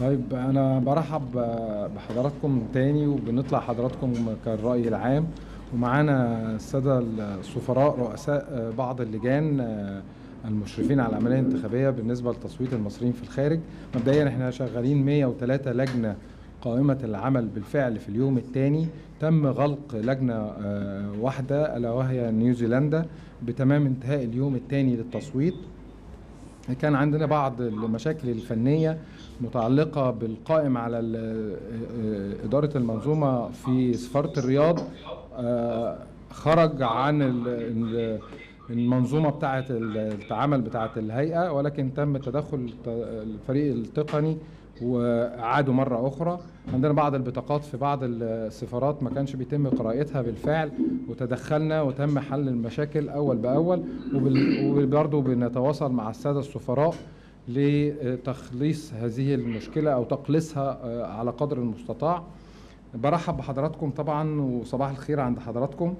طيب أنا برحب بحضراتكم تاني وبنطلع حضراتكم كالرأي العام، ومعانا السادة السفراء رؤساء بعض اللجان المشرفين على العملية الانتخابية بالنسبة لتصويت المصريين في الخارج. مبدئيا احنا شغالين 103 لجنة قائمة العمل بالفعل في اليوم الثاني، تم غلق لجنة واحدة ألا وهي نيوزيلندا بتمام انتهاء اليوم الثاني للتصويت. كان عندنا بعض المشاكل الفنية متعلقة بالقائم على إدارة المنظومة في سفارة الرياض، خرج عن المنظومة بتاعة التعامل بتاعة الهيئة، ولكن تم تدخل الفريق التقني وعادوا مرة أخرى. عندنا بعض البطاقات في بعض السفارات ما كانش بيتم قراءتها بالفعل، وتدخلنا وتم حل المشاكل أول بأول، وبرضه بنتواصل مع السادة السفراء لتخليص هذه المشكلة أو تقليصها على قدر المستطاع. برحب بحضراتكم طبعا وصباح الخير عند حضراتكم،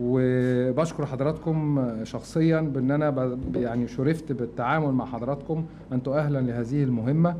وبشكر حضراتكم شخصيا بأن أنا يعني شرفت بالتعامل مع حضراتكم، أنتم أهلا لهذه المهمة.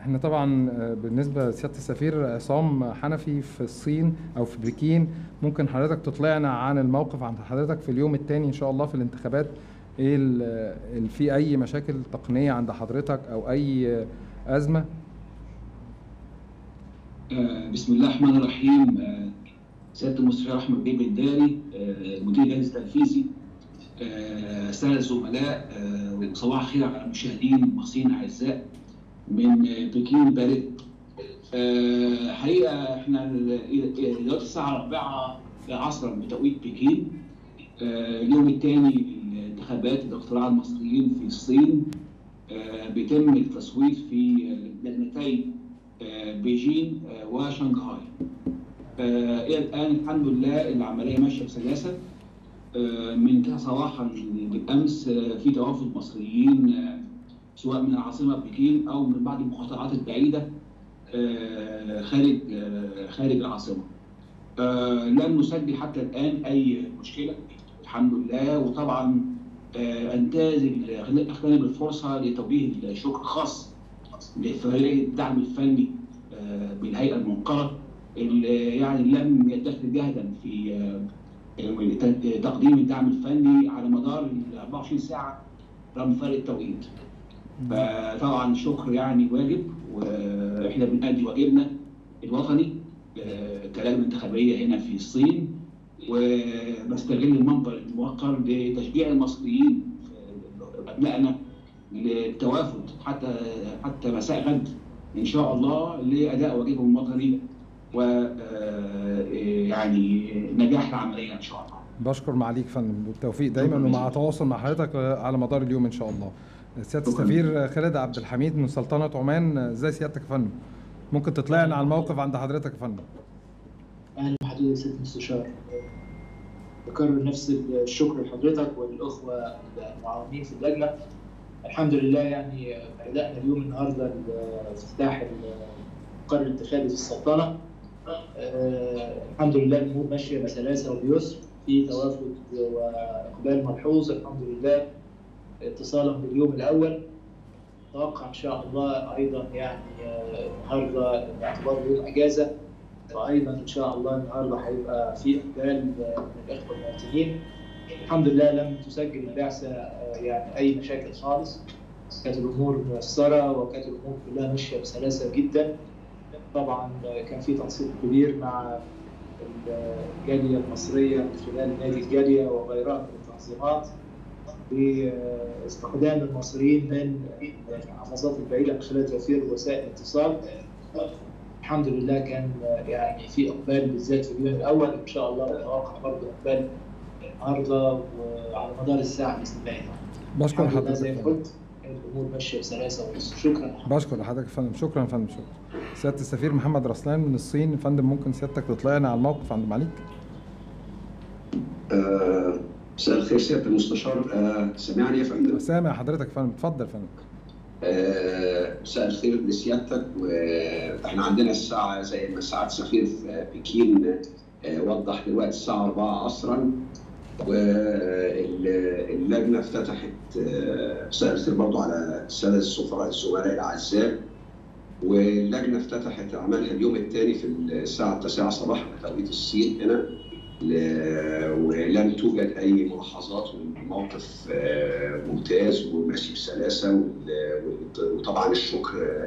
احنا طبعا بالنسبه لسياده السفير عصام حنفي في الصين او في بكين، ممكن حضرتك تطلعنا عن الموقف عند حضرتك في اليوم الثاني ان شاء الله في الانتخابات، ايه في اي مشاكل تقنيه عند حضرتك او اي ازمه؟ بسم الله الرحمن الرحيم. سياده المستشار احمد بنداري المدير الجهاز التنفيذي، الساده الزملاء، صباح الخير على المشاهدين المصريين الاعزاء من بكين باريت. حقيقه احنا دلوقتي الساعه 4 العصر بتوقيت بكين، اليوم الثاني لانتخابات الاقتراع المصريين في الصين، بيتم التصويت في لجنتين بيجين وشنغهاي. الى الان الحمد لله العمليه ماشيه بسلاسه، منتهى صراحه بالامس في توافد مصريين سواء من العاصمه بكين او من بعض المقاطعات البعيده خارج العاصمه. لم نسجل حتى الان اي مشكله الحمد لله، وطبعا انتهز اغتنم الفرصه لتوجيه الشكر الخاص لفريق الدعم الفني بالهيئه المنقره، اللي يعني لم يتخذ جهدا في تقديم الدعم الفني على مدار ال 24 ساعه رغم فرق التوقيت. فطبعا شكر يعني واجب، واحنا بنأدي واجبنا الوطني كلجنه انتخابيه هنا في الصين، وبستغل المنبر الموقر لتشجيع المصريين ابنائنا للتوافد حتى مساء غد ان شاء الله لاداء واجبهم الوطني ويعني نجاح العمليه ان شاء الله. بشكر معاليك فندم، بالتوفيق دايما ومع تواصل مع حضرتك على مدار اليوم ان شاء الله. سياده السفير خالد عبد الحميد من سلطنه عمان، ازاي سيادتك يا فندم؟ ممكن تطلعنا على الموقف عند حضرتك يا فندم. اهلا بحضرتك يا سياده المستشار. بكرر نفس الشكر لحضرتك وللاخوه المعاونين في اللجنه. الحمد لله يعني بدانا اليوم النهارده بافتتاح المقر الانتخابي في السلطنه. الحمد لله الامور ماشيه بسلاسه وبيسر، في توافد واقبال ملحوظ الحمد لله اتصالا باليوم الاول. اتوقع ان شاء الله ايضا يعني النهارده باعتبار يوم اجازه، فايضا ان شاء الله النهارده هيبقى في اقبال من الاخوه المواطنين. الحمد لله لم تسجل البعثه يعني اي مشاكل خالص، كانت الامور ميسره وكانت الامور كلها ماشيه بسلاسه جدا. طبعا كان في تنسيق كبير مع الجاليه المصريه من خلال نادي الجاليه وغيرها من التنظيمات، باستخدام المصريين من المحافظات البعيده من خلال توفير وسائل الاتصال. الحمد لله كان يعني في اقبال بالذات في اليوم الاول، ان شاء الله نتوقع برضه اقبال النهارده وعلى مدار الساعه باذن الله. بشكر حضرتك زي ما قلت، الامور ماشيه بسلاسه ونص. شكرا. بشكر حضرتك يا فندم، شكرا يا فندم. شكرا. سياده السفير محمد رسلان من الصين، فندم ممكن سيادتك تطلعنا على الموقف عند معاليك؟ مساء الخير سياده المستشار. سامعني يا فندم؟ سامع حضرتك فندم، اتفضل فندم. مساء الخير لسيادتك. واحنا عندنا الساعه زي ما سعاده السفير في بكين وضح دلوقتي الساعه 4 عصرا، واللجنه افتتحت. مساء الخير برضه على الساده السفراء الزملاء الاعزاء. واللجنه افتتحت اعمالها اليوم الثاني في الساعه 9 صباحا بتوقيت الصين هنا، ولم توجد اي ملاحظات، والموقف ممتاز والمشي بسلاسه، وطبعا الشكر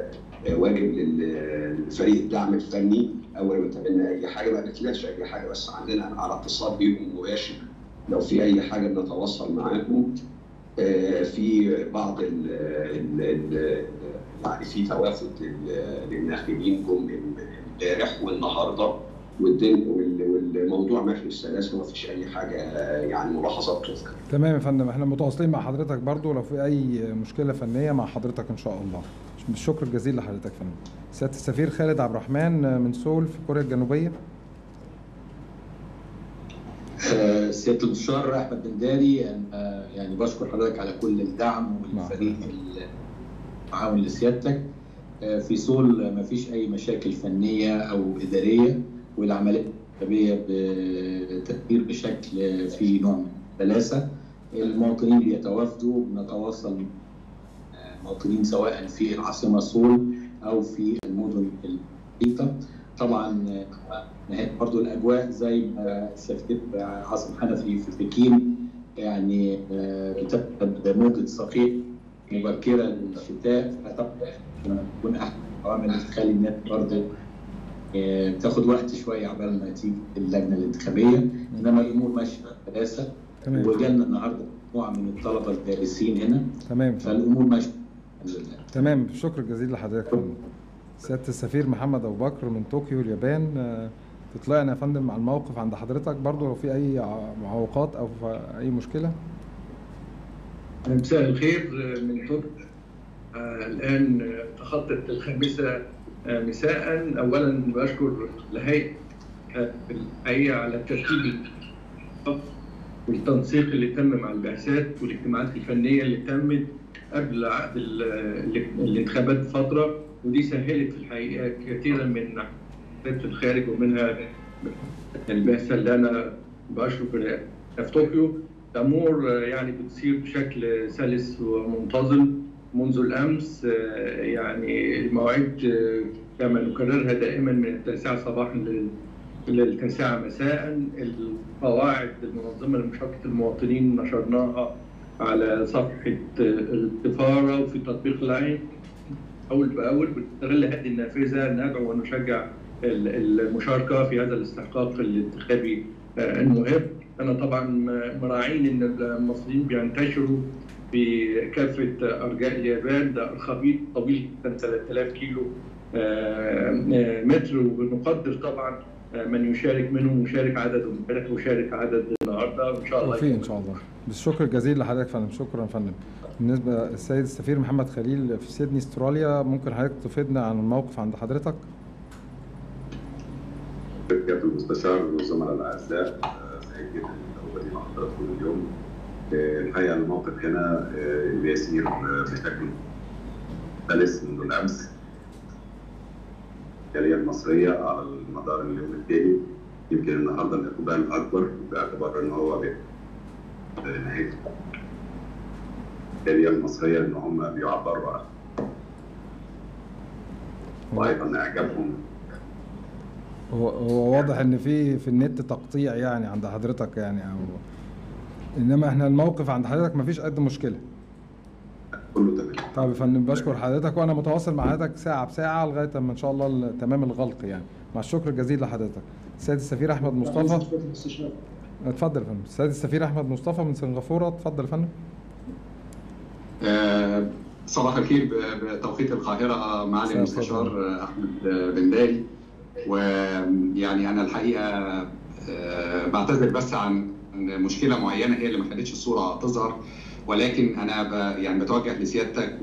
واجب لفريق الدعم الفني. اول ما تقابلنا اي حاجه ما قالتلاش اي حاجه، بس عندنا على اتصال بيهم مباشر، لو في اي حاجه بنتواصل معاكم. في بعض يعني في توافد للناخبين جم امبارح والنهارده، والموضوع ماشي بسلاسه ومفيش اي حاجه يعني ملاحظات تذكر. تمام يا فندم، احنا متواصلين مع حضرتك برضو لو في اي مشكله فنيه مع حضرتك ان شاء الله. الشكر الجزيل لحضرتك يا فندم. سياده السفير خالد عبد الرحمن من سول في كوريا الجنوبيه. سياده المستشار احمد بنداري، انا يعني بشكر حضرتك على كل الدعم والفريق المعاون لسيادتك. في سول ما فيش اي مشاكل فنيه او اداريه، والعمليه الانتخابيه بتدبير بشكل في نوع من السلاسه. المواطنين بيتوافدوا، بنتواصل مواطنين سواء في العاصمه سول او في المدن البسيطه. طبعا نهايه برضو الاجواء زي ما السفير عصام حنفي في بكين يعني بتبقى موجه صقيع مبكره للشتاء، فطبعا تكون احد العوامل اللي تخلي الناس برضو بتاخد وقت شويه عبال ما تيجي اللجنه الانتخابيه، انما الامور ماشيه بسلاسه. وجالنا النهارده مجموعه من الطلبه الدارسين هنا. تمام، فالامور ماشيه الحمد لله. تمام، شكرا جزيلا لحضرتك. سياده السفير محمد ابو بكر من طوكيو اليابان، تطلعنا يا فندم على الموقف عند حضرتك برضو لو في اي معوقات او اي مشكله. مساء الخير من طوكيو. الان تخطت الخامسه مساء. اولا بشكر الهيئه على الترتيب والتنسيق اللي تم مع البعثات والاجتماعات الفنيه اللي تمت قبل عقد الانتخابات بفتره، ودي سهلت في الحقيقه كثيرا من في الخارج، ومنها البعثه اللي انا بشكر في طوكيو. الامور يعني بتصير بشكل سلس ومنتظم منذ الامس. يعني المواعيد كما نكررها دائما من التاسعه صباحا للتاسعه مساء. القواعد المنظمه لمشاركه المواطنين نشرناها على صفحه السفاره وفي تطبيق لاين اول باول. بنستغل هذه النافذه ندعو ونشجع المشاركه في هذا الاستحقاق الانتخابي المهم. انا طبعا مراعين ان المصريين بينتشروا بكافه ارجاء اليابان، ده الخبيط طويل جدا 3000 كيلو متر، وبنقدر طبعا من يشارك منهم ويشارك عدد امبارح ويشارك عدد النهارده وان شاء الله. ان شاء الله. بالشكر الجزيل لحضرتك فندم. شكرا فندم. بالنسبه للسيد السفير محمد خليل في سيدني استراليا، ممكن حضرتك تفيدنا عن الموقف عند حضرتك؟ سياده المستشار والزملاء الاعزاء، سعيد جدا بتواجدي مع حضراتكم اليوم. الحقيقه الموقف هنا بيسير بشكل سلس منذ الامس. الجاليه المصريه على مدار اليوم التالي، يمكن النهارده الاقبال اكبر باعتبار ان هو نهايه الجاليه المصريه ان هم بيعبروا عن وايضا اعجابهم. هو واضح ان في النت تقطيع يعني عند حضرتك يعني، او انما احنا الموقف عند حضرتك مفيش قد مشكله. كله تمام. طيب يا فندم، بشكر حضرتك وانا متواصل مع حضرتك ساعه بساعه لغايه اما ان شاء الله تمام الغلق يعني. مع الشكر الجزيل لحضرتك. السيد السفير احمد مصطفى. اتفضل يا فندم. السيد السفير احمد مصطفى من سنغافوره، اتفضل يا فندم. صباح الخير بتوقيت القاهره معالي المستشار احمد بنداري. ويعني انا الحقيقه بعتذر بس عن مشكله معينه هي اللي ما خلتش الصوره تظهر، ولكن انا يعني بتوجه لسيادتك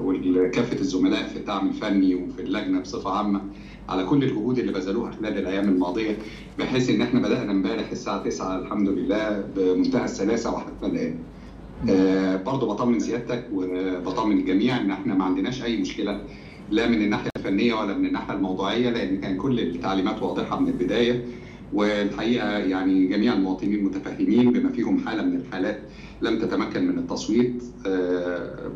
وكافه الزملاء في الدعم الفني وفي اللجنه بصفه عامه على كل الجهود اللي بذلوها خلال الايام الماضيه، بحيث ان احنا بدانا امبارح الساعه 9 الحمد لله بمنتهى السلاسه وحتى الان. برضه بطمن سيادتك وبطمن الجميع ان احنا ما عندناش اي مشكله لا من الناحيه الفنيه ولا من الناحيه الموضوعيه، لان كان كل التعليمات واضحه من البدايه. والحقيقه يعني جميع المواطنين متفاهمين بما فيهم حاله من الحالات لم تتمكن من التصويت،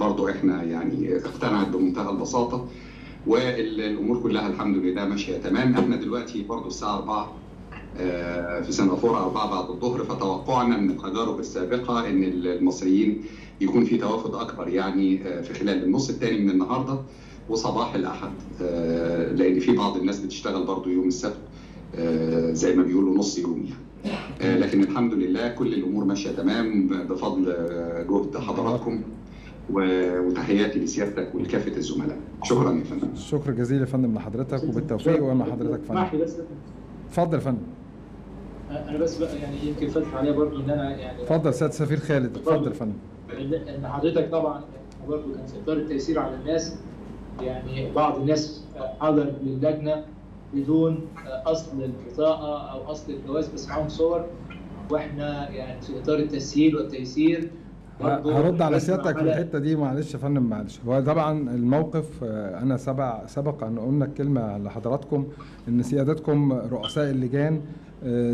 برضو احنا يعني اقتنعت بمنتهى البساطه. والامور كلها الحمد لله ماشيه تمام. احنا دلوقتي برضو الساعه 4 في سنغافوره 4 بعد الظهر، فتوقعنا من التجارب السابقه ان المصريين يكون في توافد اكبر يعني في خلال النص الثاني من النهارده وصباح الاحد، لان في بعض الناس بتشتغل برضو يوم السبت زي ما بيقولوا نص يوم يعني. لكن الحمد لله كل الامور ماشيه تمام بفضل جهد حضراتكم، وتحياتي لسيادتك ولكافه الزملاء. شكرا يا فندم. شكرا جزيلا يا فندم لحضرتك وبالتوفيق ومع حضرتك فندم. اسمح لي بس اتفضل يا فندم. انا بس بقى يعني يمكن فاتت عليا برضو ان انا يعني اتفضل سياده سفير خالد، اتفضل يا فندم. ان حضرتك طبعا برضو كان سيطرة التأثير على الناس، يعني بعض الناس حضر للجنه بدون اصل البطاقه او اصل الجواز بس معاهم صور، واحنا يعني في اطار التسهيل والتيسير. هرد على سيادتك في الحته دي معلش يا فندم معلش. هو طبعا الموقف انا سبق ان قلنا الكلمه لحضراتكم ان سيادتكم رؤساء اللجان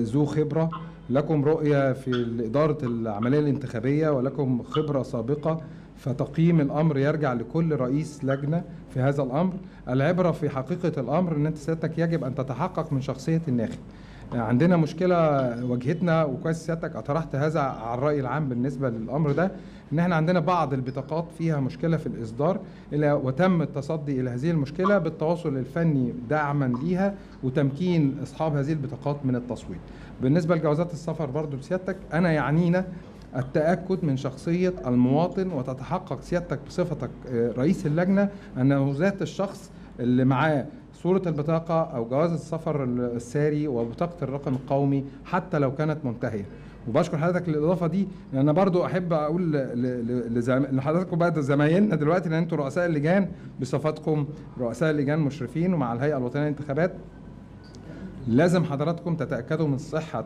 ذو خبره، لكم رؤيه في اداره العمليه الانتخابيه ولكم خبره سابقه، فتقييم الامر يرجع لكل رئيس لجنه في هذا الامر. العبره في حقيقه الامر ان انت سيادتك يجب ان تتحقق من شخصيه الناخب. عندنا مشكله واجهتنا وكويس سيادتك اطرحت هذا على الراي العام بالنسبه للامر ده، ان احنا عندنا بعض البطاقات فيها مشكله في الاصدار، وتم التصدي الى هذه المشكله بالتواصل الفني دعما ليها وتمكين اصحاب هذه البطاقات من التصويت. بالنسبه لجوازات السفر برضو بسيادتك انا يعنينا التأكد من شخصية المواطن، وتتحقق سيادتك بصفتك رئيس اللجنة أنه ذات الشخص اللي معاه صورة البطاقة أو جواز السفر الساري وبطاقة الرقم القومي حتى لو كانت منتهية. وبشكر حضرتك للإضافة دي، لأن أنا برضو أحب أقول لحضراتكم بقى زمايلنا دلوقتي، لأن أنتم رؤساء اللجان بصفتكم رؤساء اللجان مشرفين ومع الهيئة الوطنية للانتخابات، لازم حضراتكم تتأكدوا من صحة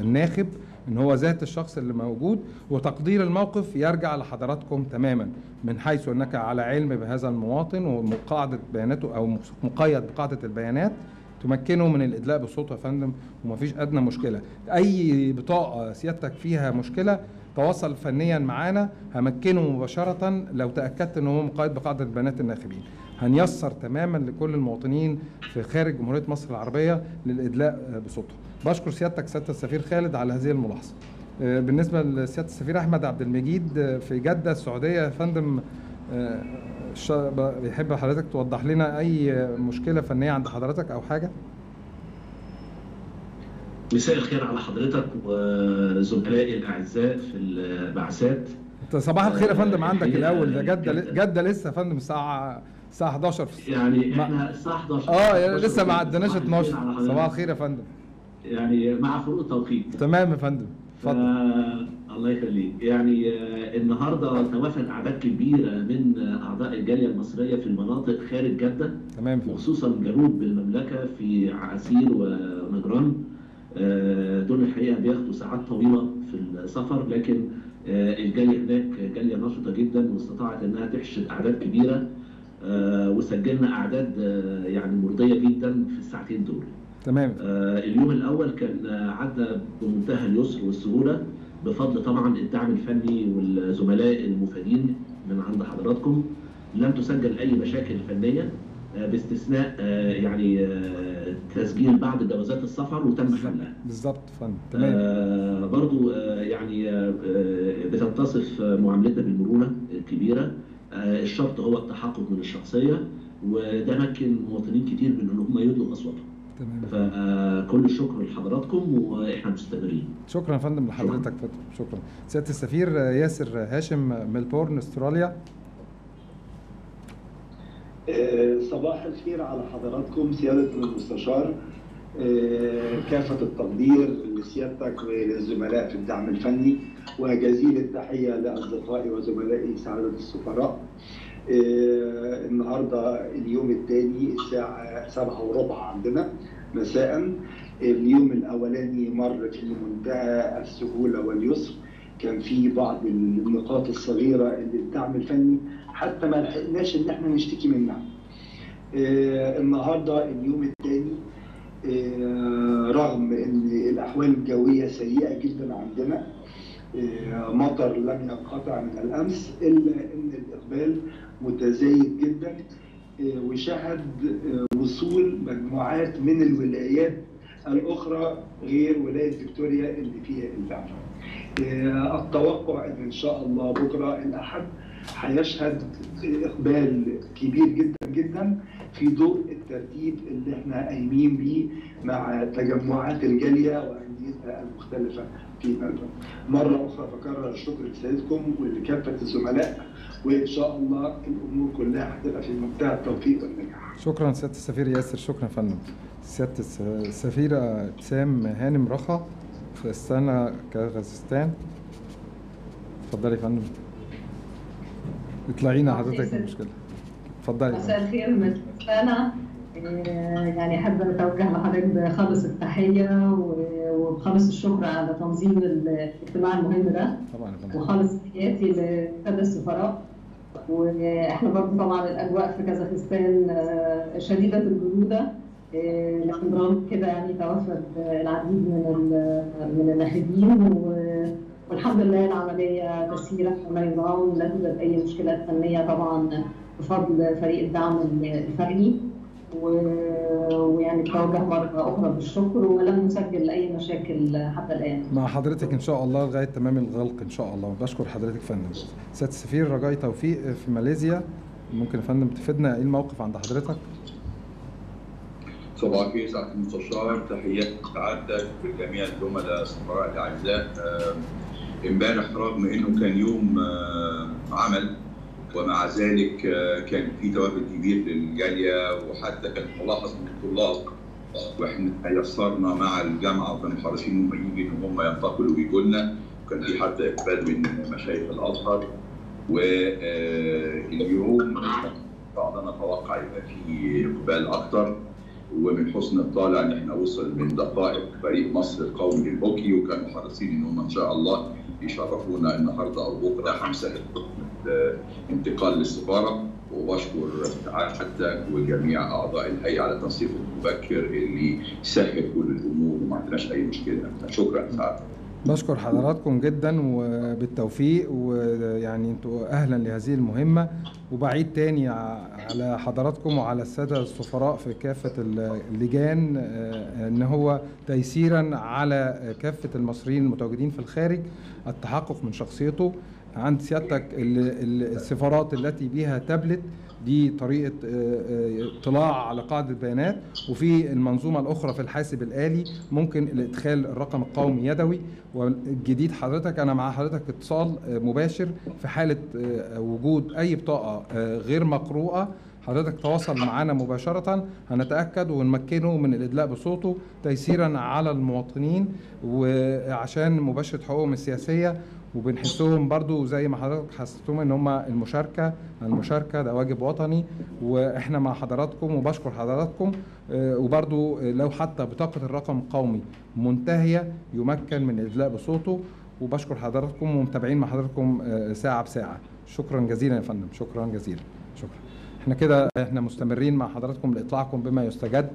الناخب ان هو ذات الشخص اللي موجود، وتقدير الموقف يرجع لحضراتكم تماما من حيث انك على علم بهذا المواطن ومقاعده بياناته او مقيد بقاعده البيانات تمكنه من الادلاء بالصوت يا فندم، ومفيش ادنى مشكله. اي بطاقه سيادتك فيها مشكله تواصل فنيا معانا همكنه مباشره، لو تاكدت ان هو مقيد بقاعده بيانات الناخبين هنيسر تماما لكل المواطنين في خارج جمهوريه مصر العربيه للادلاء بصوتهم. بشكر سيادتك سياده السفير خالد على هذه الملاحظه. بالنسبه لسياده السفير احمد عبد المجيد في جده السعوديه يا فندم، بيحب حضرتك توضح لنا اي مشكله فنيه عند حضرتك او حاجه. مساء الخير على حضرتك وزملائي الاعزاء في البعثات. صباح الخير يا فندم. عندك الاول ده جده لسه يا فندم الساعه 11 في يعني احنا الساعه 11 لسه ما عدناش 12. صباح الخير يا فندم، يعني مع فروق التوقيت. تمام يا فندم اتفضل. الله يخليك. يعني النهارده توافد اعداد كبيره من اعضاء الجاليه المصريه في المناطق خارج جده، تمام، وخصوصا جنوب المملكه في عسير ونجران. دول الحقيقه بياخدوا ساعات طويله في السفر، لكن الجاليه هناك جاليه نشطه جدا واستطاعت انها تحشد اعداد كبيره، وسجلنا اعداد يعني مرضيه جدا في الساعتين دول. تمام. اليوم الاول كان عدى بمنتهى اليسر والسهوله بفضل طبعا الدعم الفني والزملاء المفيدين من عند حضراتكم. لم تسجل اي مشاكل فنيه باستثناء يعني تسجيل بعض جوازات السفر وتم حلها. بالظبط يا فندم. تمام. برضو يعني بتتصف معاملتنا بالمرونه الكبيره. الشرط هو التحقق من الشخصيه، وده مكن مواطنين كتير من ان هم يدلوا اصواتهم. تمام. فكل الشكر لحضراتكم واحنا مستمرين. شكرا يا فندم لحضرتك. شكرا. سياده السفير ياسر هاشم ملبورن استراليا. صباح الخير على حضراتكم سياده المستشار. كافه التقدير لسيادتك وللزملاء في الدعم الفني، وجزيل التحيه لاصدقائي وزملائي سعاده السفراء. النهارده اليوم الثاني الساعه 7:15 عندنا مساء. اليوم الاولاني مر في منتهى السهوله واليسر، كان في بعض النقاط الصغيره اللي الدعم الفني حتى ما لحقناش ان احنا نشتكي منها. النهارده اليوم الثاني رغم ان الاحوال الجويه سيئه جدا عندنا، مطر لم ينقطع من الأمس، إلا أن الإقبال متزايد جدا، وشهد وصول مجموعات من الولايات الأخرى غير ولاية فيكتوريا اللي فيها الزحمة. التوقع أن إن شاء الله بكرة الأحد هيشهد إقبال كبير جدا جدا في ضوء الترتيب اللي احنا قايمين بيه مع تجمعات الجالية وأنديتها المختلفة في ملبورن. مرة أخرى بكرر الشكر لسيادتكم ولكافة الزملاء، وإن شاء الله الأمور كلها هتبقى في منتهى التوفيق والنجاح. شكرا سيادة السفير ياسر، شكرا يا فندم. سيادة السفيرة ابتسام هانم رخا في أستانا كازاخستان، اتفضلي يا فندم. اطلعينا حضرتك المشكله، اتفضلي. مساء الخير مستانا، يعني حابه اتوجه لحضرتك بخالص التحيه وبخالص الشكر على تنظيم الاجتماع المهم ده طبعا، وخالص تحياتي للساده السفراء. واحنا برضه طبعا الاجواء في كازاخستان شديده البروده، لكن رغم كده يعني توفد العديد من اللاحقين، والحمد لله العمليه مسيره وما يضاعون، لا توجد اي مشكلات فنيه طبعا بفضل فريق الدعم الفني، ويعني بتوجه مره اخرى بالشكر، ولم نسجل اي مشاكل حتى الان مع حضرتك ان شاء الله لغايه تمام الغلق ان شاء الله. بشكر حضرتك فندم. سياده السفير رجاي توفيق في ماليزيا، ممكن يا فندم تفيدنا ايه الموقف عند حضرتك؟ صباح الخير سعادة المستشار، تحياتي لسعادتك ولجميع الزملاء السفراء الاعزاء. امبارح رغم انه كان يوم عمل، ومع ذلك كان في توافد كبير للجاليه، وحتى كان ملاحظ من الطلاب، واحنا تيسرنا مع الجامعه وكانوا حريصين هم يجوا ان هم ينتقلوا ويجوا لنا، وكان في حتى اقبال من مشايخ الازهر. واليوم بعدنا نتوقع يبقى في اقبال اكثر، ومن حسن الطالع ان احنا وصل من دقائق فريق مصر القومي للهوكي، وكانوا حريصين ان هم ان شاء الله يشرفونا النهارده او بكره 5 انتقال للسفاره. وبشكر سعادتك وجميع اعضاء الهيئه على تنسيق المبكر اللي سهل كل الامور وما عندناش اي مشكله. شكرا سعادتك. بشكر حضراتكم جدا وبالتوفيق، ويعني انتوا اهلا لهذه المهمه، وبعيد تاني على حضراتكم وعلى الساده السفراء في كافه اللجان ان هو تيسيرا على كافه المصريين المتواجدين في الخارج التحقق من شخصيته. عند سيادتك السفارات التي بها تابلت، دي طريقه اطلاع على قاعده البيانات، وفي المنظومه الاخرى في الحاسب الالي ممكن الادخال الرقم القومي يدوي. والجديد حضرتك انا مع حضرتك اتصال مباشر في حاله وجود اي بطاقه غير مقروءه، حضرتك تواصل معنا مباشرة، هنتأكد ونمكنه من الإدلاء بصوته تيسيرا على المواطنين، وعشان مباشرة حقوقهم السياسية. وبنحسهم برضو زي ما حضرتك حسستهم ان هم المشاركة ده واجب وطني، واحنا مع حضراتكم وبشكر حضراتكم. وبرضو لو حتى بطاقة الرقم القومي منتهية يمكن من الإدلاء بصوته. وبشكر حضراتكم ومتابعين مع حضراتكم ساعة بساعة. شكرا جزيلا يا فندم، شكرا جزيلا، شكرا. احنا كده احنا مستمرين مع حضراتكم لاطلاعكم بما يستجد،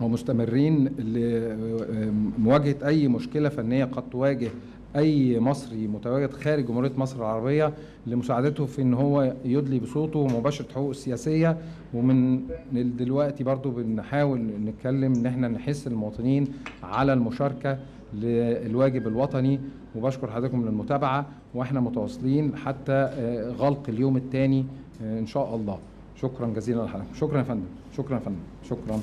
ومستمرين لمواجهه اي مشكله فنيه قد تواجه اي مصري متواجد خارج جمهوريه مصر العربيه، لمساعدته في ان هو يدلي بصوته مباشره حقوقه السياسيه. ومن دلوقتي برضو بنحاول نتكلم ان احنا نحس المواطنين على المشاركه للواجب الوطني. وبشكر حضراتكم للمتابعه، واحنا متواصلين حتى غلق اليوم الثاني ان شاء الله. شكرا جزيلا لحضرتك، شكرا يا فندم، شكرا يا فندم، شكرا.